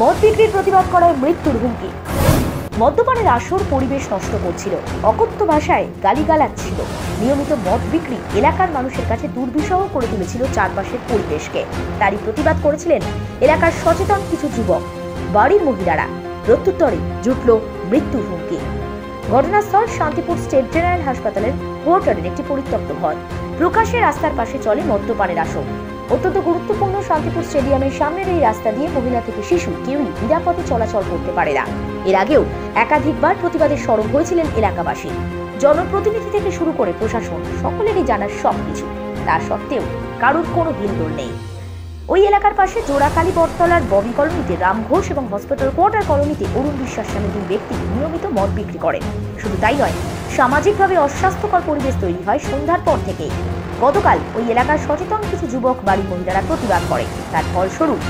মদ বিক্রির প্রতিবাদ করায় মৃত্যুর হুমকি। মদ্যপানের আসর পরিবেশ নষ্ট করছিল, অকথ্য ভাষায় গালিগালাজ ছিল। নিয়মিত মদ বিক্রি এলাকার মানুষের কাছে দুর্বিষহ করে তুলেছিল চারপাশের পরিবেশকে। তারই প্রতিবাদ করেছিলেন এলাকার সচেতন কিছু যুবক, বাড়ির মহিলারা। প্রত্যুত্তরে জুটল মৃত্যুর হুমকি। ঘটনাস্থল শান্তিপুর স্টেট জেনারেল হাসপাতালের কোয়ার্টারের একটি পরিত্যক্ত ঘর। প্রকাশ্যে রাস্তার পাশে চলে মদ্যপানের আসর। অত্যন্ত গুরুত্বপূর্ণ শান্তিপুর স্টেডিয়ামের সামনের এই রাস্তা দিয়ে মহিলা থেকে শিশু কেউই নিরাপদে চলাচল করতে পারে না। এর আগেও একাধিকবার প্রতিবাদে সরব হয়েছিলেন এলাকাবাসী। জনপ্রতিনিধি থেকে শুরু করে প্রশাসন, সকলেরই জানার সবকিছু, তা সত্ত্বেও কারোর কোনো হিলদোল নেই। ওই এলাকার পাশে জোড়া কালী বটতলার ববি কলোনিতে রাম ঘোষ এবং হসপিটাল কোয়ার্টার কলোনিতে অরুণ বিশ্বাস নামে দুই ব্যক্তি নিয়মিত মদ বিক্রি করেন। শুধু তাই নয়, সামাজিকভাবে অস্বাস্থ্যকর পরিবেশ তৈরি হয় সন্ধ্যার পর থেকে। গতকাল ওই এলাকার সচেতন কিছু যুবক, বাড়ির মহিলারা প্রতিবাদ করে। তার ফলস্বরূপ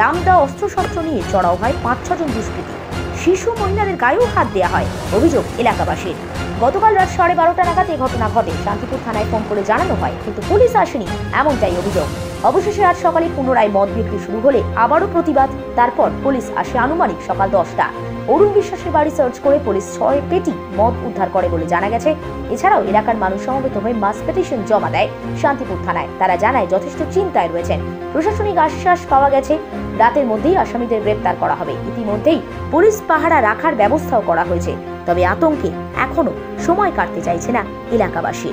রামদা অস্ত্রশস্ত্র নিয়ে চড়াও হয় ৫-৬ জন দুষ্কৃতী। শিশু মহিলাদের গায়েও হাত দেওয়া হয়, অভিযোগ এলাকাবাসীর। গতকাল রাত 12:30 নাগাদ এই ঘটনা ঘটে। শান্তিপুর থানায় ফোন করে জানানো হয়, কিন্তু পুলিশ আসেনি, এমনটাই অভিযোগ। অবশেষে রাত সকালে পুনরায় মদ বিক্রি শুরু হলে আবারও প্রতিবাদ। তারপর পুলিশ আসে আনুমানিক সকাল 10টা। অরুণ বিশ্বাসের বাড়ি সার্চ করে পুলিশ 6 পেটি মদ উদ্ধার করে বলে জানা গেছে। এছাড়াও এলাকার মানুষ সমবেত হয়ে মাস পিটিশন জমা দেয় শান্তিপুর থানায়। তারা জানায় যথেষ্ট চিন্তায় রয়েছেন। প্রশাসনিক আশ্বাস পাওয়া গেছে রাতের মধ্যেই আসামিদের গ্রেপ্তার করা হবে। ইতিমধ্যেই পুলিশ পাহারা রাখার ব্যবস্থাও করা হয়েছে। তবে আতঙ্কে এখনো সময় কাটতে চাইছে না এলাকাবাসী।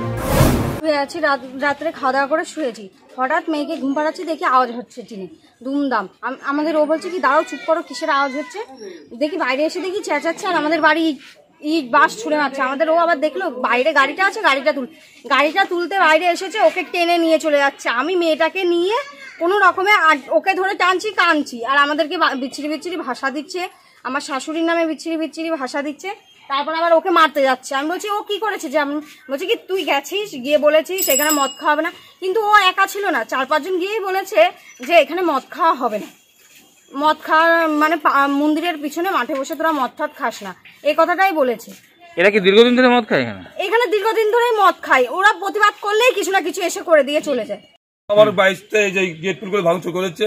আছি রাত্রে খাওয়া দাওয়া করে শুয়েছি, হঠাৎ মেয়েকে ঘুম পাড়াচ্ছি, দেখি আওয়াজ হচ্ছে টিনে দুমদাম। আমাদের ও বলছে কি, দাঁড়াও চুপ করো, কিসের আওয়াজ হচ্ছে। দেখি বাইরে এসে দেখি চেঁচাচ্ছে, আর আমাদের বাড়ি ইট বাস ছুঁড়ে মারছে। আমাদের ও আবার দেখলো বাইরে গাড়িটা আছে, গাড়িটা তুলতে বাইরে এসেছে, ওকে টেনে নিয়ে চলে যাচ্ছে। আমি মেয়েটাকে নিয়ে কোনো রকমে ওকে ধরে টানছি, আর আমাদেরকে বিচ্ছিরি ভাষা দিচ্ছে, আমার শাশুড়ির নামে বিচ্ছিরি ভাষা দিচ্ছে। তারপর আবার ওকে মারতে যাচ্ছে। আমি বলছি ও কি করেছে, যে আমি বলছি কি তুই গেছিস, গিয়ে বলেছিস এখানে মদ খাওয়া হবে না। কিন্তু ও একা ছিল না, 4-5 জন গিয়েই বলেছে যে এখানে মদ খাওয়া হবে না, মদ খাওয়া মানে মন্দিরের পিছনে মাঠে বসে তোরা মদ ঠাদ খাস না, এই কথাটাই বলেছে। এরা কি দীর্ঘদিন ধরে মদ খায়? এখানে দীর্ঘদিন ধরেই মদ খায়। ওরা প্রতিবাদ করলেই কিছু না কিছু এসে করে দিয়ে চলে যায়। আমার 22তে যে গেট পুল করে ভাঙচুর করেছে,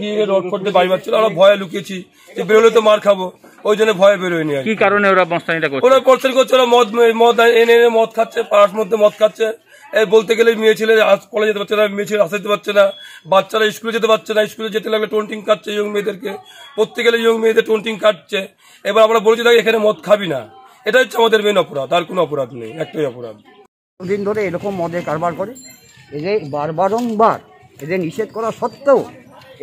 গিয়ে রড করতে বাড়ি বাড়ছিল। আমরা ভয়ে লুকিয়েছি, বেরোলে তো মার খাবো, ওই জন্য ভয়ে বেরোয়নি। কি কারণে ওরা মস্তানি করছে? ওরা মদ এনে মদ খাচ্ছে, পাড়ার মধ্যে মদ খাচ্ছে। এই বলতে গেলে মেয়ে ছেলে কলেজে যেতে পারছে না, মেয়ে ছেলে আসতে পারছে না, বাচ্চারা স্কুলে যেতে পারছে না। স্কুলে যেতে লাগলে টোনটিং কাটছে ইয়ং মেয়েদেরকে, প্রত্যেক গেলে ইয়ং মেয়েদের টোনটিং কাটছে। এবার আমরা বলেছি তাকে এখানে মদ খাবি না, এটা হচ্ছে আমাদের মেন অপরাধ, আর কোনো অপরাধ নেই, একটাই অপরাধ। দিন ধরে এরকম মদের কারবার করে, এদের বারবার এদের নিষেধ করা সত্ত্বেও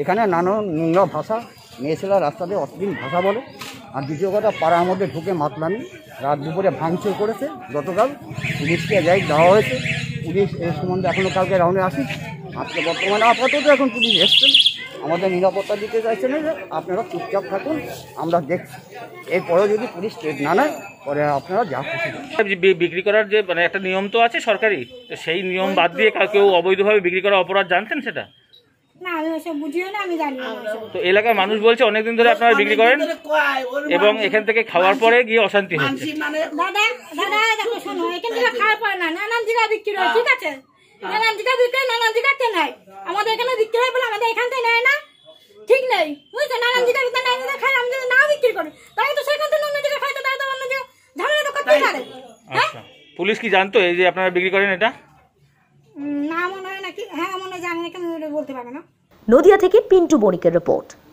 এখানে নানান নোংরা ভাষা, মেয়েছেলা রাস্তাতে অশ্লীল ভাষা বলে। আর দ্বিতীয় কথা, পাড়ার মধ্যে ঢুকে মাতলামি, রাত দুপুরে ভাঙচুর করেছে। গতকাল পুলিশকে যাই দেওয়া হয়েছে, পুলিশ এর সম্বন্ধে এখনও কালকে রাউন্ডে আসি, আজকে বর্তমানে আপাতত এখন পুলিশ এসছেন, আমাদের নিরাপত্তা দিতে চাইছেন যে আপনারা চুপচাপ থাকুন, আমরা দেখছি। এরপরেও যদি পুলিশ স্টেট না নেয়, পরে আপনারা যা খুশি। বিক্রি করার যে মানে একটা নিয়ম তো আছে সরকারি, তো সেই নিয়ম বাদ দিয়ে কেউ অবৈধভাবে বিক্রি করার অপরাধ জানতেন সেটা না? আমি ওসব বুঝিও না, আমি জানি। তো এলাকার মানুষ বলছে অনেকদিন ধরে আপনারা বিক্রি করেন এবং এখান থেকে খাওয়ার পরে গিয়ে অশান্তি হচ্ছে। দাদা দেখো শোনো, এখান থেকে খাওয়ার পরে না, নানান জিরা বিক্রি হয়, ঠিক আছে, নানান জিরা বিক্রি হয়, নানান জিরাতে নেয়। আমাদের এখানে বিক্রি হয় বলে আমাদের এখান থেকে নেয় না, ঠিক নেই বুঝছো, নানান জিরা বিক্রি নেয় না, খাই আমরা না বিক্রি করি, তাই তো সেখান থেকে অন্য জিরা খাই, তো তাই তো অন্য জিরা ঝামেলা তো করতেই পারে। আচ্ছা, পুলিশ কি জানতো এই যে আপনারা বিক্রি করেন এটা? না মনে হয় নাকি, হ্যাঁ মনে হয়, জানি না, কেন বলতে পারবে না। নদিয়া থেকে পিন্টু বণিকের রিপোর্ট।